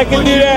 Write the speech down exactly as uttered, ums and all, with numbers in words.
I can do that.